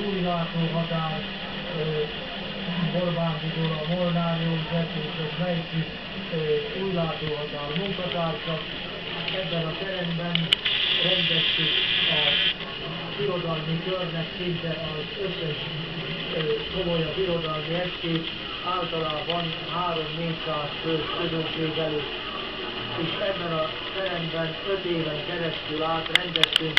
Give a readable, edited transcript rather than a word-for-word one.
Gyuri László Határ, Orbán Zsidor, a Molnár József és a Mejci Új László Határ munkatársak. Ebben a teremben rendeztük a birodalmi körnek szinte az összes komolyabb birodalmi estét, általában 3-400 fős közönség előtt. És ebben a teremben 5 éven keresztül átrendeztünk